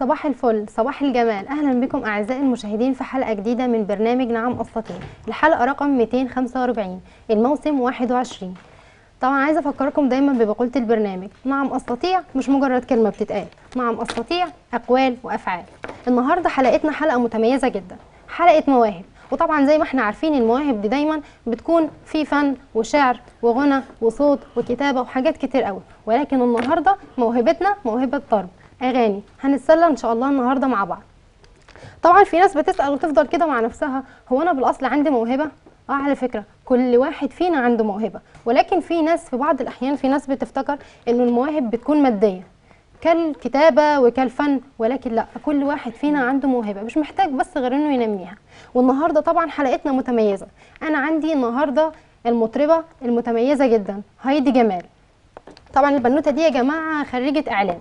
صباح الفل، صباح الجمال. أهلا بكم أعزائي المشاهدين في حلقة جديدة من برنامج نعم استطيع، الحلقة رقم 245 الموسم 21. طبعا عايزة أفكركم دايما ببقولة البرنامج، نعم استطيع مش مجرد كلمة بتتقال، نعم استطيع أقوال وأفعال. النهاردة حلقتنا حلقة متميزة جدا، حلقة مواهب، وطبعا زي ما احنا عارفين المواهب دي دايما بتكون في فن وشعر وغنى وصوت وكتابة وحاجات كتير قوي، ولكن النهاردة موهبتنا موهبة طرب، اغاني. هنتسلى ان شاء الله النهارده مع بعض. طبعا في ناس بتسال وتفضل كده مع نفسها، هو انا بالاصل عندي موهبه؟ على فكره كل واحد فينا عنده موهبه، ولكن في ناس في بعض الاحيان في ناس بتفتكر ان المواهب بتكون ماديه كالكتابه وكالفن، ولكن لا، كل واحد فينا عنده موهبه مش محتاج بس غير انه ينميها. والنهارده طبعا حلقتنا متميزه، انا عندي النهارده المطربه المتميزه جدا هايدي جمال. طبعا البنوته دي يا جماعه خريجه اعلام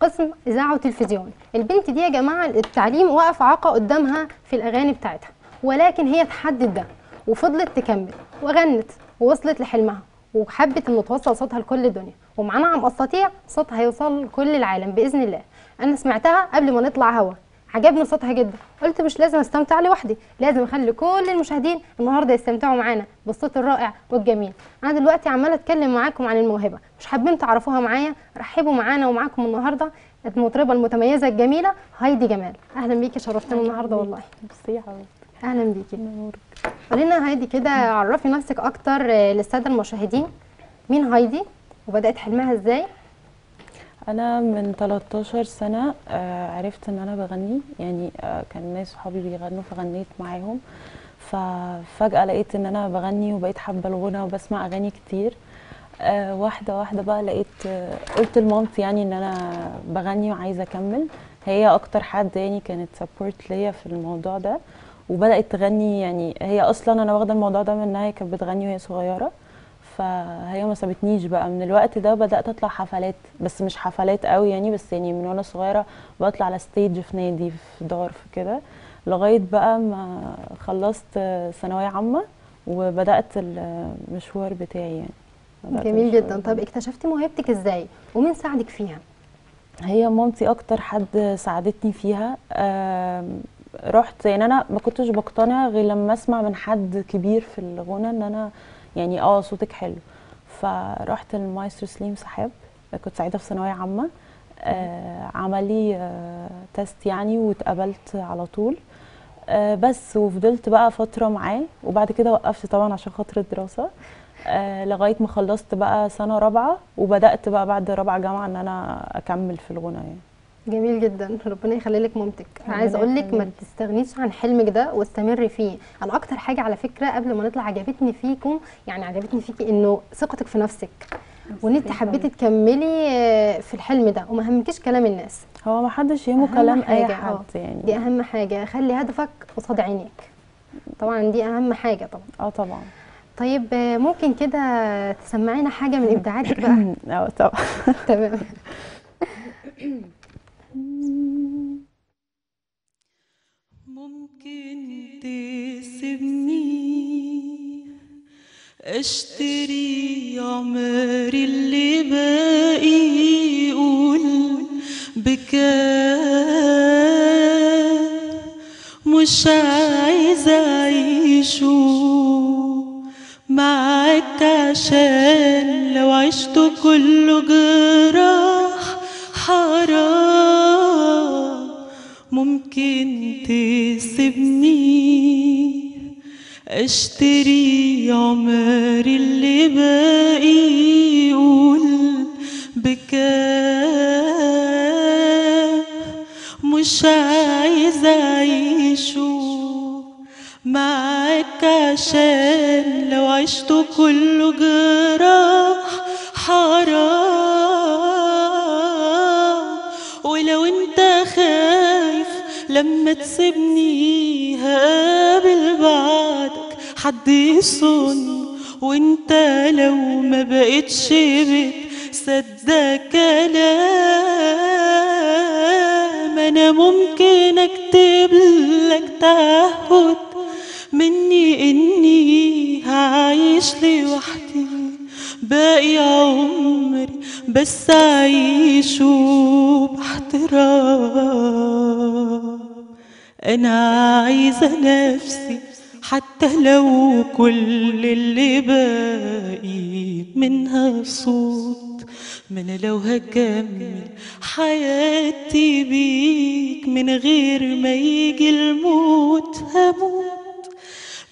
قسم اذاعه وتلفزيون. البنت دي يا جماعه التعليم وقف عاقه قدامها في الاغاني بتاعتها، ولكن هي اتحدت ده وفضلت تكمل وغنت ووصلت لحلمها، وحبت انه توصل صوتها لكل الدنيا. ومعانا عم استطيع صوتها هيوصل لكل العالم باذن الله. انا سمعتها قبل ما نطلع هوا، عجبني صوتها جدا، قلت مش لازم استمتع لوحدي، لازم اخلي كل المشاهدين النهارده يستمتعوا معانا بالصوت الرائع والجميل. انا دلوقتي عماله اتكلم معاكم عن الموهبه، مش حابين تعرفوها معايا؟ رحبوا معانا ومعاكم النهارده المطربه المتميزه الجميله هايدي جمال. اهلا بيكي، شرفتنا النهارده والله. بصي يا حبيبتي، اهلا بيكي، نورك. قولي لنا هايدي كده، عرفي نفسك اكتر للساده المشاهدين، مين هايدي وبدات حلمها ازاي؟ انا من 13 سنه عرفت ان انا بغني، يعني كان ناس صحابي بيغنوا فغنيت معاهم، ففجاه لقيت ان انا بغني وبقيت حابه الغنى وبسمع اغاني كتير. واحده واحده بقى لقيت، قلت لمامتي يعني ان انا بغني وعايزه اكمل، هي اكتر حد يعني كانت سبورت ليا في الموضوع ده، وبدات تغني. يعني هي اصلا انا واخده الموضوع ده من انها كانت بتغني وهي صغيره، فهي ما سابتنيش بقى. من الوقت ده بدات اطلع حفلات، بس مش حفلات قوي يعني، بس يعني من وانا صغيره بطلع على ستيج في نادي في دار في كده، لغايه بقى ما خلصت ثانويه عامه وبدات المشوار بتاعي يعني. جميل جدا. طب اكتشفتي موهبتك ازاي ومين ساعدك فيها؟ هي مامتي اكتر حد ساعدتني فيها. رحت يعني انا ما كنتش بقتنع غير لما اسمع من حد كبير في الغنى ان انا يعني صوتك حلو، فرحت للمايسترو سليم سحاب، كنت سعيده في ثانويه عامه، عمل لي تيست يعني واتقبلت على طول، بس وفضلت بقى فتره معاه، وبعد كده وقفت طبعا عشان خاطر الدراسه، لغايه ما خلصت بقى سنه رابعه، وبدات بقى بعد رابعه جامعه ان انا اكمل في الغنى يعني. جميل جدا، ربنا يخلي لك مامتك. عايز اقول لك ما تستغنيش عن حلمك ده واستمري فيه. انا اكتر حاجه على فكره قبل ما نطلع عجبتني فيكم، يعني عجبتني فيكي انه ثقتك في نفسك، وان انت حبيتي تكملي في الحلم ده وما همكيش كلام الناس. هو ما حدش يهمه كلام اي حد يعني، دي اهم حاجه. خلي هدفك قصاد عينيك، طبعا دي اهم حاجه. طبعا طبعا. طيب ممكن كده تسمعينا حاجه من ابداعاتك بقى؟ طبعا. تمام. ممكن تسيبني اشتري عمري اللي باقي، يقول بكام مش عايزه اعيشه معاك، عشان لو عشته كله جراح حرام. ممكن تسيبني اشتري عمري اللي باقي، يقول بكام مش عايزه اعيشه معاك، عشان لو عشته كله جراح حرام. ولو انت خايف لما تسيبني هقابل بعدك حد يصن، وانت لو ما بقتش بتصدق كلام، انا ممكن اكتب لك تعهد مني اني هعيش لوحدي باقي عمري، بس اعيشه باحترام. أنا عايزة نفسي حتى لو كل اللي باقي منها صوت، ما أنا لو هكمل حياتي بيك من غير ما يجي الموت هموت،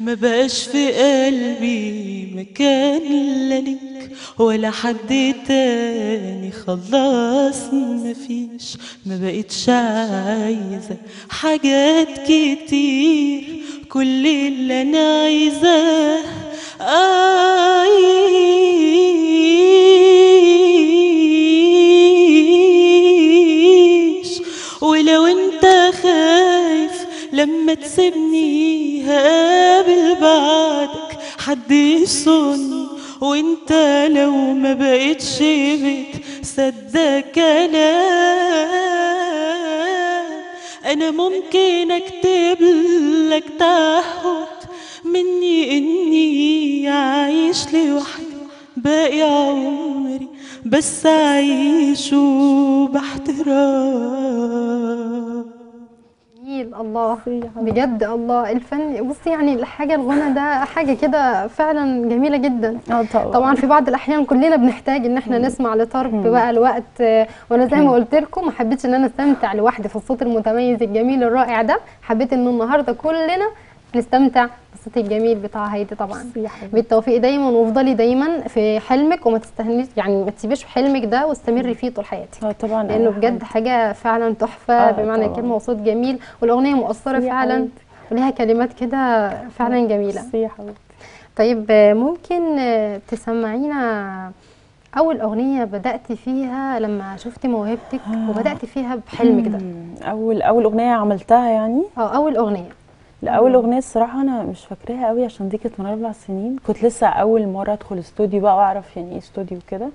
ما بقاش في قلبي مكان لا ليك ولا حد تاني، خلاص مفيش، ما بقتش عايزة حاجات كتير، كل اللي أنا عايزاه أعيش. ولو أنت خايف لما تسيبني هقابل بعدك حد يصون، وأنت لو ما بقتش بتصدق كلام، أنا ممكن أكتب لك تعهد مني إني عايش لوحدي باقي عمري، بس أعيشه باحترام. جميل، الله بجد، الله الفن. بصي يعني الحاجه الغنى ده حاجه كده فعلا جميله جدا. طبعا في بعض الاحيان كلنا بنحتاج ان احنا نسمع لطرب بقى الوقت، وانا زي ما قلت لكم ما حبيتش ان انا استمتع لوحدي في الصوت المتميز الجميل الرائع ده، حبيت ان النهارده كلنا نستمتع بالصوت الجميل بتاع هايدي. طبعا بالتوفيق دايما، وافضلي دايما في حلمك وما تستهنيش، يعني ما تسيبيش حلمك ده واستمري فيه طول حياتك. طبعا لانه بجد حاجه فعلا تحفه بمعنى الكلمه، وصوت جميل، والاغنيه مؤثره فعلا وليها كلمات كده فعلا جميله. يا حبيبتي، طيب ممكن تسمعينا اول اغنيه بداتي فيها لما شفتي موهبتك وبداتي فيها بحلمك ده؟ اول اغنيه عملتها يعني؟ اول اغنيه. لأول أغنية الصراحة أنا مش فاكراها قوي عشان دي كانت من 4 سنين، كنت لسه أول مرة أدخل استوديو بقى وأعرف يعني إيه استوديو كده،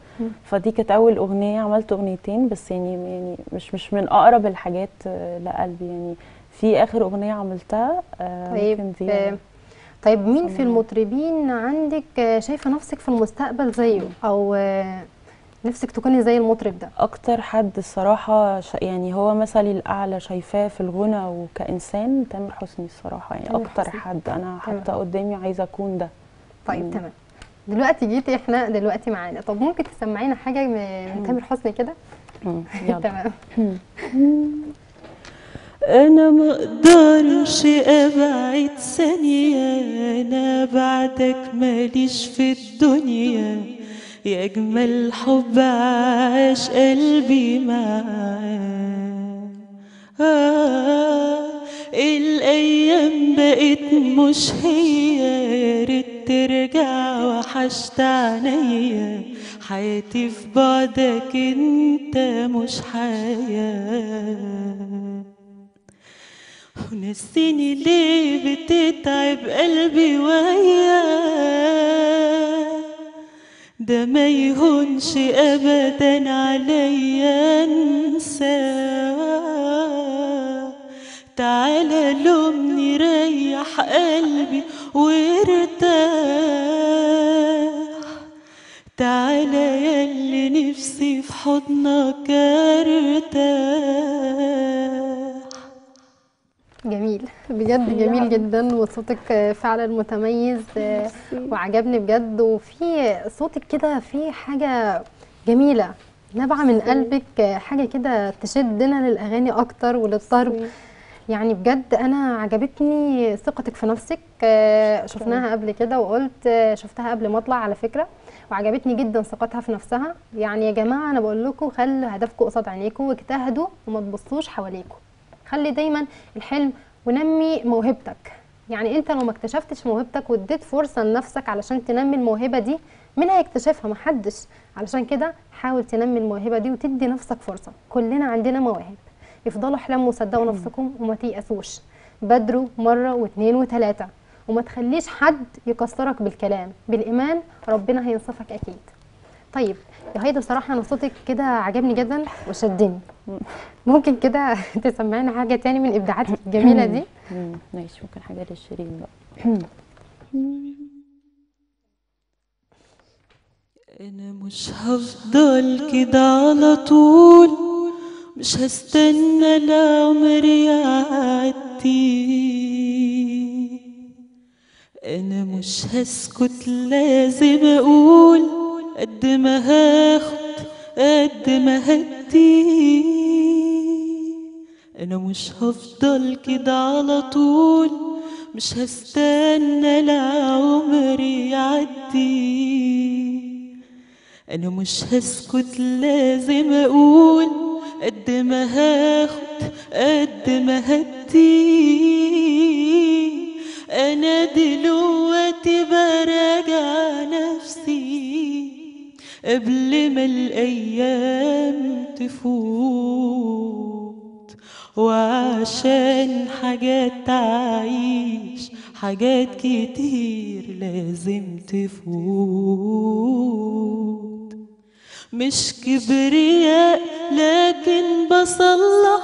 فدي كانت أول أغنية. عملت أغنيتين بس يعني مش من أقرب الحاجات لقلبي يعني. في آخر أغنية عملتها ممكن دي. طيب مين في المطربين عندك شايفة نفسك في المستقبل زيه، أو نفسك تكوني زي المطرب ده؟ اكتر حد الصراحه يعني هو مثلي الاعلى شايفاه في الغنى وكانسان تامر حسني الصراحه، يعني اكتر حد انا حتى قدامي عايزه اكون ده. طيب تمام، دلوقتي جيتي احنا دلوقتي معانا، طب ممكن تسمعينا حاجه من تامر حسني كده؟ تمام. انا مقدرش ابعد ثانيه، انا بعدك ماليش في الدنيا، يا أجمل حب عاش قلبي معاه. الأيام بقت مش هي، يا ريت ترجع وحشت عينيا، حياتي في بعدك أنت مش حياة. ونسيني ليه بتتعب قلبي وياك، ده ما يهونش أبدا عليا انساه. تعالى لومني ريح قلبي وارتاح، تعالى ياللي نفسي في حضنك ارتاح. جميل بجد، جميل جدا، وصوتك فعلا متميز وعجبني بجد، وفي صوتك كده في حاجه جميله نابعه من قلبك، حاجه كده تشدنا للاغاني اكتر وللطرب يعني بجد. انا عجبتني ثقتك في نفسك، شفناها قبل كده وقلت شفتها قبل ما اطلع على فكره، وعجبتني جدا ثقتها في نفسها. يعني يا جماعه انا بقول لكم خلوا هدفكم قصاد عينيكم، واجتهدوا وما تبصوش حواليكم، خلي دايما الحلم ونمي موهبتك. يعني انت لو ما اكتشفتش موهبتك واديت فرصه لنفسك علشان تنمي الموهبه دي، مين هيكتشفها؟ محدش. علشان كده حاول تنمي الموهبه دي وتدي نفسك فرصه، كلنا عندنا مواهب. افضلوا احلموا وصدقوا نفسكم وما تيأسوش، بادروا مره واثنين وثلاثه، وما تخليش حد يكسرك بالكلام، بالايمان ربنا هينصفك اكيد. طيب يا هيدا بصراحه انا صوتك كده عجبني جدا وشدني، ممكن كده تسمعينا حاجه تاني من ابداعاتك الجميله دي؟ ماشي، ممكن حاجه للشيرين بقى. انا مش هفضل كده على طول، مش هستنى العمر يعدي، حياتي. أنا مش هسكت، لازم أقول قد ما هاخد قد ما هدي. أنا مش هفضل كده على طول، مش هستنى العمر يعدي. أنا مش هسكت، لازم أقول قد ما هاخد قد ما هدي. انا دلوقتي براجع نفسي قبل ما الايام تفوت، وعشان حاجات تعيش حاجات كتير لازم تفوت. مش كبرياء لكن بصلح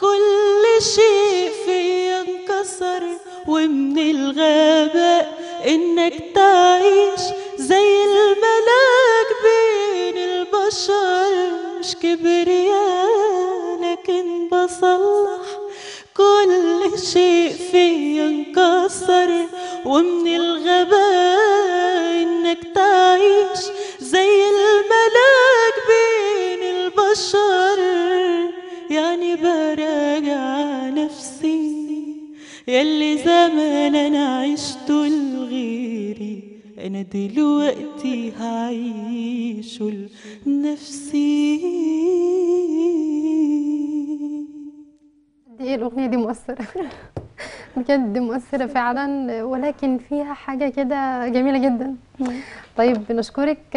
كل شيء فيا انكسر، ومن الغباء انك تعيش زي الملاك بين البشر. مش كبرياء لكن بصلح كل شيء فيا انكسر، ومن الغباء انك تعيش زي الملاك بين البشر. يعني براجع نفسي ياللي زمان انا عشته لغيري، انا دلوقتي هعيشه لنفسي. دي الاغنيه دي مؤثره بجد، مؤثرة فعلا، ولكن فيها حاجة كده جميلة جدا. طيب بنشكرك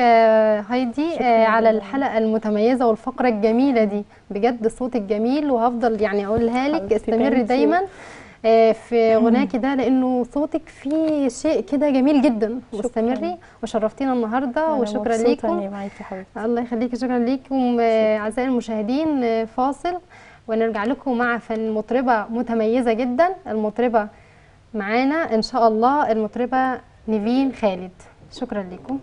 هايدي على الحلقة المتميزة والفقرة الجميلة دي، بجد صوتك جميل، وهفضل يعني اقولها لك استمري دايما في غناكي ده، لانه صوتك فيه شيء كده جميل جدا. واستمري، وشرفتينا النهارده وشكرا ليكم. الله يخليكي، شكرا ليكم اعزائي المشاهدين. فاصل ونرجع لكم مع فن مطربة متميزة جدا. المطربة معانا إن شاء الله المطربة نيفين خالد. شكرا لكم.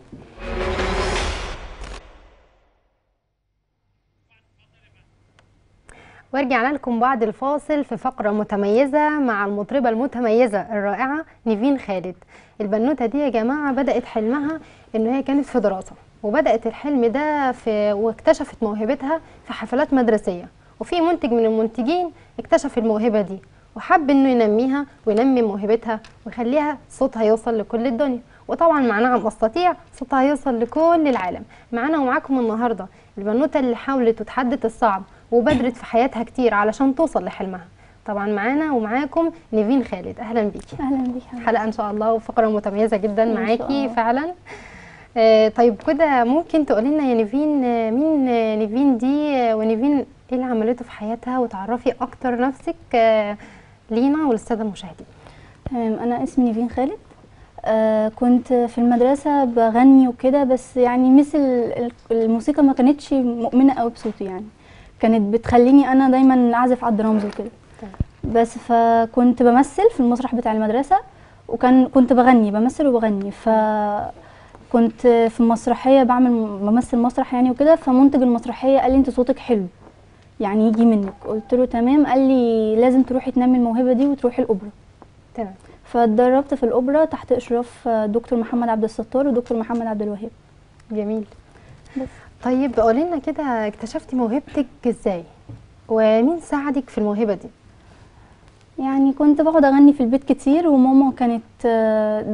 ورجعنا لكم بعد الفاصل في فقرة متميزة مع المطربة المتميزة الرائعة نيفين خالد. البنوتة دي يا جماعة بدأت حلمها إن هي كانت في دراسة، وبدأت الحلم ده واكتشفت موهبتها في حفلات مدرسية، وفي منتج من المنتجين اكتشف الموهبه دي وحب انه ينميها وينمي موهبتها ويخليها صوتها يوصل لكل الدنيا. وطبعا مع نعم استطيع صوتها يوصل لكل العالم. معانا ومعاكم النهارده البنوته اللي حاولت وتحدت الصعب وبدرت في حياتها كتير علشان توصل لحلمها. طبعا معانا ومعاكم نيفين خالد. اهلا بيكي. اهلا بيكي. حلقه ان شاء الله وفقره متميزه جدا معاكي فعلا. طيب كده ممكن تقولي لنا يا نيفين مين نيفين دي، ونيفين ايه اللي عملته في حياتها، وتعرفي اكتر نفسك لينا وللساده المشاهدين. تمام، انا اسمي نيفين خالد. كنت في المدرسه بغني وكده، بس يعني مثل الموسيقى ما كانتش مؤمنه قوي بصوتي، يعني كانت بتخليني انا دايما اعزف على الدرامز وكده بس. فكنت بمثل في المسرح بتاع المدرسه، كنت بغني بمثل وبغني. فكنت في المسرحيه بمثل مسرح يعني وكده. فمنتج المسرحيه قال لي انت صوتك حلو يعني يجي منك، قلت له تمام. قال لي لازم تروحي تنمي الموهبه دي وتروحي الاوبرا. تمام. فاتدربت في الاوبرا تحت اشراف دكتور محمد عبد الستار ودكتور محمد عبد الوهاب. جميل. بس. طيب قولي لنا كده اكتشفتي موهبتك ازاي، ومين ساعدك في الموهبه دي؟ يعني كنت بقعد اغني في البيت كتير، وماما كانت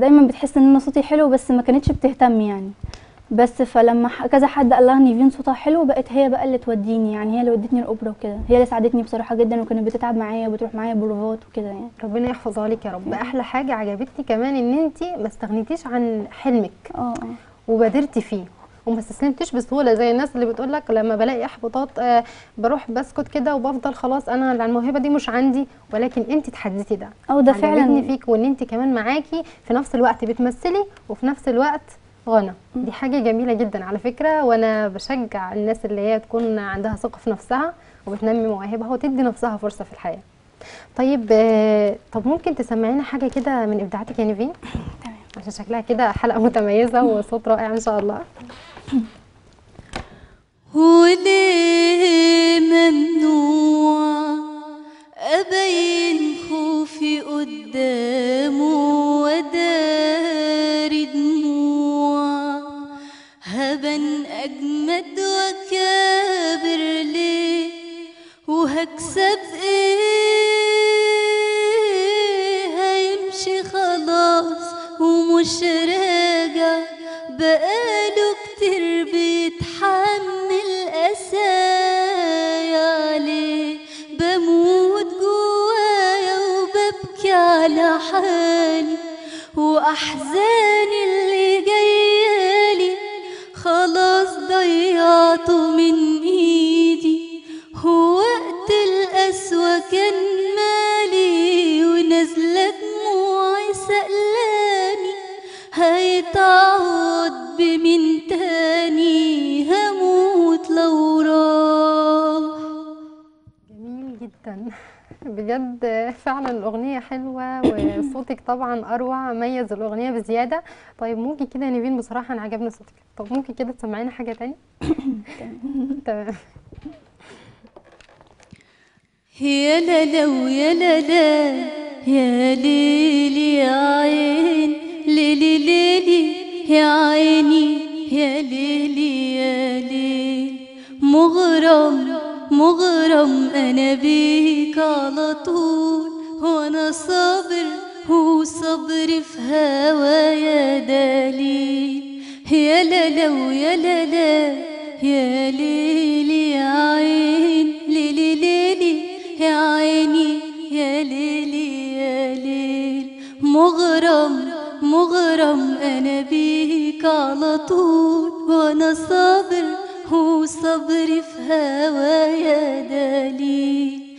دايما بتحس ان انا صوتي حلو بس ما كانتش بتهتم يعني. بس فلما كذا حد قال لها نيفين صوتها حلو، بقت هي بقى اللي توديني، يعني هي اللي ودتني الاوبرا وكده، هي اللي ساعدتني بصراحه جدا، وكانت بتتعب معايا وبتروح معايا بروفات وكده يعني. ربنا يحفظها لك يا رب. احلى حاجه عجبتني كمان ان انت ما استغنيتيش عن حلمك وبادرتي فيه وما استسلمتيش بسهوله زي الناس اللي بتقول لك لما بلاقي احباطات بروح بسكت كده وبفضل خلاص انا الموهبه دي مش عندي. ولكن انت اتحديتي ده، ده فعلا فيك، وان انت كمان معاكي في نفس الوقت بتمثلي وفي نفس الوقت غنى. دي حاجة جميلة جدا على فكرة، وانا بشجع الناس اللي هي تكون عندها ثقة في نفسها وبتنمي مواهبها وتدي نفسها فرصة في الحياة. طيب ممكن تسمعينا حاجة كده من ابداعاتك يا نيفين؟ تمام، عشان شكلها كده حلقة متميزة وصوت رائع ان شاء الله. وليه ممنوع ابين خوف وهكسب ايه؟ هيمشي خلاص ومش راجع، بقاله كتير بيتحمل قسايا عليه. بموت جوايا وببكي على حالي واحزاني اللي جايالي، خلاص ضيعته من ايدي. هو وقت القسوة كان مالي ونازلة دموعي سألاني، هيتعوض بمين تاني؟ هموت لو راح. جميل جدا بجد، فعلا الاغنيه حلوه وصوتك طبعا اروع، ميز الاغنيه بزياده. طيب ممكن كده يا نيفين، بصراحه انا عجبني صوتك، طب ممكن كده تسمعينا حاجه تانية؟ تمام. يا لا ويا لا يا ليلي يا عين، ليلي ليلي يا عيني، يا ليلي يا ليل، مغرم مغرم أنا بيك على طول، وأنا صابر وصبر في هوايا دليل. يا لا ويا لا يا ليلي يا عين، ليلي ليلي يا عيني، يا ليلي يا ليل، مغرم مغرم أنا بيك على طول، وأنا صابر وصبري في هوايا دليل.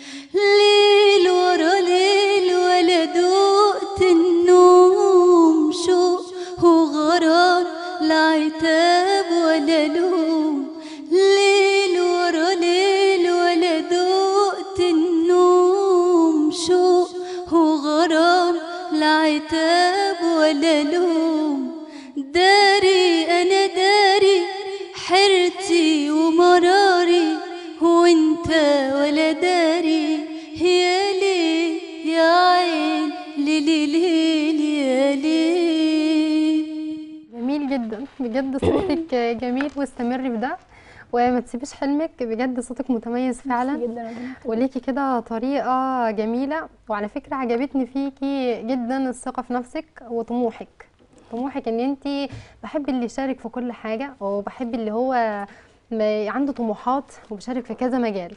ليل ورا ليل ولا دقت النوم، شوق وغرام لا عتاب ولا لوم، ليل ورا ليل ولا دقت النوم، شوق وغرام لا عتاب ولا لوم. داري أنا داري حرتي ومراري، وانت ولا داري. يا ليل يا عين، ليلي ليلي يا ليل. جميل جدا بجد، صوتك جميل واستمري بده وما تسيبيش حلمك، بجد صوتك متميز فعلا وليكي كده طريقة جميلة. وعلى فكرة عجبتني فيكي جدا الثقة في نفسك وطموحك، طموحك ان انت بحب اللي يشارك في كل حاجه، وبحب اللي هو عنده طموحات وبيشارك في كذا مجال.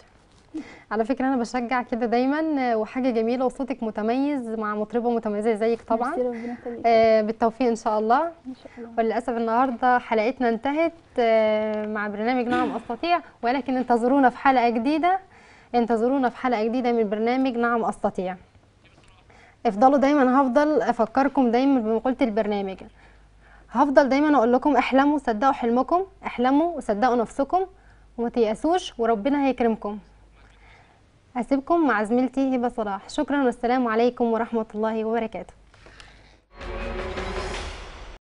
على فكره انا بشجع كده دايما، وحاجه جميله وصوتك متميز مع مطربه متميزه زيك طبعا. بالتوفيق ان شاء الله. وللاسف النهارده حلقتنا انتهت مع برنامج نعم استطيع، ولكن انتظرونا في حلقه جديده، انتظرونا في حلقه جديده من برنامج نعم استطيع. افضلوا دايما، هفضل افكركم دايما بمقولة البرنامج، هفضل دايما اقول لكم احلموا صدقوا حلمكم، احلموا وصدقوا نفسكم وما تيأسوش وربنا هيكرمكم. هسيبكم مع زميلتي هبة صلاح، شكرا والسلام عليكم ورحمة الله وبركاته.